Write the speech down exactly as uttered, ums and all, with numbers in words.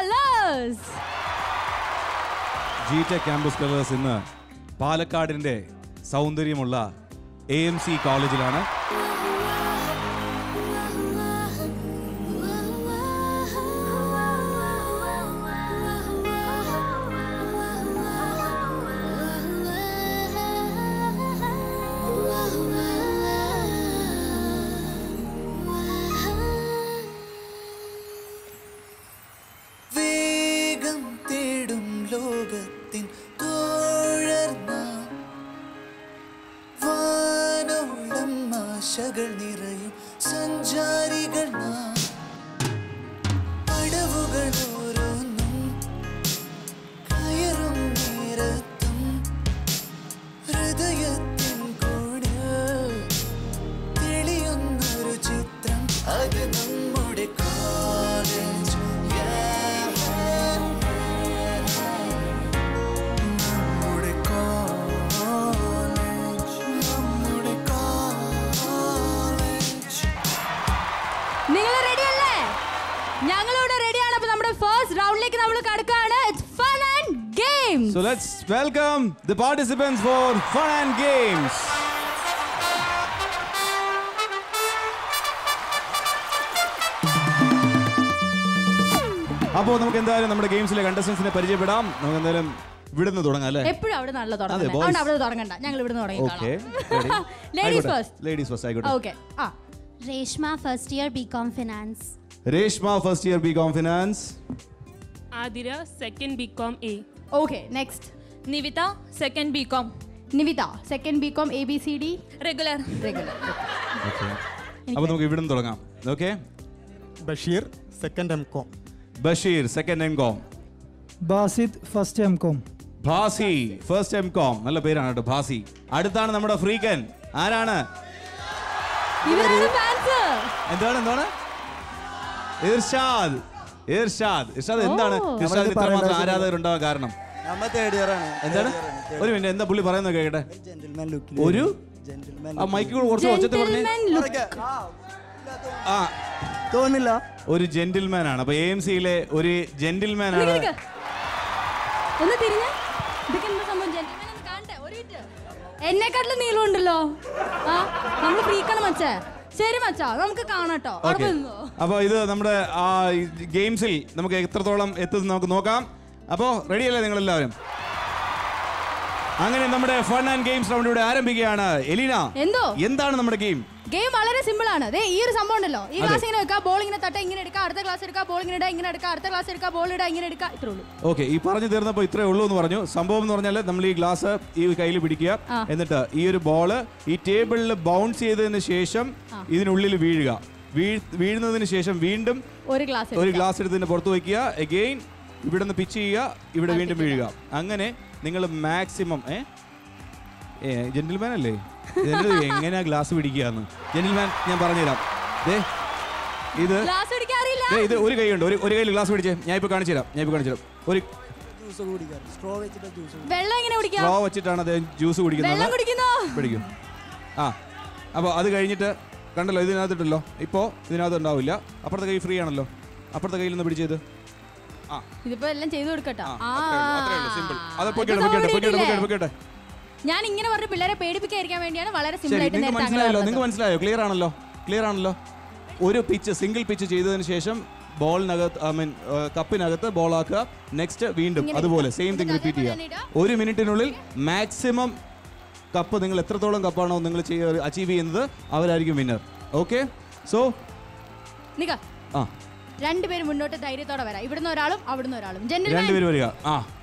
colors. G Tech Campus colors in Palakkadinte Saundaryamulla A M C College lana. So let's welcome the participants for Fun and Games. Now, we can see the contestants in the games. We can see the contestants. Okay. Ladies first. Ladies first. I got it. Okay. Ah. Reshma, first year B com Finance. Reshma, first year B com Finance. Adira, second B com A. Okay, next. Nivita, second B com. Nivita, second B com A B C D. Regular. Regular. Okay. Now we will give it. Okay. Bashir, second M com. Bashir, second M com. Basit, first M com. Basi, first M com. Nalla peru aanu Basi. Aduthaana nammude Freakan. Aaraana? Ivaru answer. Endana endana? Irshad. Irshad. Irshad endana? Irshad ithra mathram aaradhar undava karanam. Nammathe ediyarana. Endana? Oru minute endha pulli parayunna kekkatte. Gentleman look. Oru gentleman. Aa mic ku korchu ochate parne. Aa. Aa. Thonilla. Oru gentleman aanu. Appo A M C ile oru gentleman aanu. Onnu thirina. Idike endha sambandham gentleman ennu kaante. Oru hit. Enne kattlu neelu undallo. Aa. Nammal freakana macha. ശരി മച്ചാ നമുക്ക് കാണാട്ടോ. അപ്പൊ ഇത് നമ്മുടെ ആ ഗെയിംസിൽ നമുക്ക് എത്രത്തോളം എത്തുന്നു നമുക്ക് നോക്കാം. അപ്പോ റെഡിയല്ലേ നിങ്ങൾ എല്ലാവരും? അങ്ങനെ നമ്മുടെ ഫൺ ആൻഡ് ഗെയിംസ് റൗണ്ട് ഇവിടെ ആരംഭിക്കുകയാണ്. എലീന, എന്തോ എന്താണ് നമ്മുടെ ഗെയിം? ഗെയിം വളരെ സിമ്പിൾ ആണ്. ദേ ഈ ഒരു സംഭവം ഉണ്ടല്ലോ. ഈ ഗ്ലാസ് ഇങ്ങനെ വെക്കുക, ബോൾ ഇങ്ങനെ തട്ട, ഇങ്ങനെ എടുക്കുക, അടുത്ത ഗ്ലാസ് എടുക്കുക, ബോൾ ഇങ്ങനെ ഇടുക, ഇങ്ങനെ എടുക്കുക, അടുത്ത ഗ്ലാസ് എടുക്കുക, ബോൾ ഇടുക, ഇങ്ങനെ എടുക്കുക, ഇത്രേ ഉള്ളൂ. ഓക്കെ, ഈ പറഞ്ഞു തീർന്നപ്പോൾ ഇത്രേ ഉള്ളൂ എന്ന് പറഞ്ഞു. സംഭവം എന്ന് പറഞ്ഞാൽ നമ്മൾ ഈ ഗ്ലാസ് ഈ കയ്യിൽ പിടിക്കുക, എന്നിട്ട് ഈ ഒരു ബോൾ ഈ ടേബിളിൽ ബൗൺസ് ചെയ്തതിന് ശേഷം ഇതിനുള്ളിൽ വീഴുക. വീഴുന്നതിന് ശേഷം വീണ്ടും ഒരു ഗ്ലാസ് ഒരു ഗ്ലാസ് എടുത്തതിന് പുറത്ത് വയ്ക്കുക, അഗെയിൻ ഇവിടെ നിന്ന് പിച്ച് ചെയ്യുക, ഇവിടെ വീണ്ടും വീഴുക. അങ്ങനെ നിങ്ങൾ മാക്സിമം ഏ ജെന്റിൽമാൻ അല്ലേ എങ്ങനെയാ ഗ്ലാസ് പിടിക്കുകയെന്ന് ജെന്റിൽമാൻ ഞാൻ പറഞ്ഞുതരാം. ഇത് ഇത് ഒരു കൈ ഉണ്ട്, ഒരു കൈയിൽ ഗ്ലാസ് പിടിച്ചേ. ഞാൻ ഇപ്പൊ കാണിച്ചു തരാം, ഞാൻ ഇപ്പൊ കാണിച്ചു തരാം. ഒരു സ്ട്രോ വെച്ചിട്ടാണ് അദ്ദേഹം ജ്യൂസ് കുടിക്കുന്നത്. ആ അപ്പോൾ അത് കഴിഞ്ഞിട്ട് കണ്ടല്ലോ, ഇതിനകത്തിട്ടല്ലോ, ഇപ്പോൾ ഇതിനകത്ത് ഉണ്ടാവില്ല. അപ്പുറത്തെ കൈ ഫ്രീ ആണല്ലോ, അപ്പുറത്തെ കയ്യിൽ നിന്ന് പിടിച്ചത്. ആ ഇതിപ്പോ എല്ലാം ചെയ്തു കൊടുക്കട്ടോ. സിമ്പിൾ. അത് പൊക്കിയിട്ട് പൊക്കിയിട്ട് പൊക്കിയിട്ട് പൊക്കിയിട്ട് ഞാൻ ഇങ്ങനെ പറഞ്ഞ പിള്ളേരെ പേടിപ്പിക്കാതിരിക്കാൻ വേണ്ടിയാണ് വളരെ സിമ്പിൾ ആയിട്ട് നേരത്തെ. മനസ്സിലായോ? നിങ്ങൾക്ക് മനസ്സിലായോ? ക്ലിയർ ആണല്ലോ, ക്ലിയർ ആണല്ലോ. ഒരു പിച്ച്, സിംഗിൾ പിച്ച് ചെയ്തതിന് ശേഷം ബോളിനകത്ത്, ഐ മീൻ കപ്പിനകത്ത് ബോൾ ആക്കുക, നെക്സ്റ്റ് വീണ്ടും അതുപോലെ സെയിം തിങ് റിപ്പീറ്റ് ചെയ്യുക. ഒരു മിനിറ്റിനുള്ളിൽ മാക്സിമം കപ്പ്, നിങ്ങൾ എത്രത്തോളം കപ്പാണോ നിങ്ങൾ അച്ചീവ് ചെയ്യുന്നത് അവരായിരിക്കും വിന്നർ. ഓക്കെ, സോ ആ രണ്ടുപേരും മുന്നോട്ട് ധൈര്യത്തോടെ വരാം. ഇവിടുന്ന് ഒരാളും അവിടുന്ന് ഒരാളും. രണ്ടുപേരും വരിക. ആ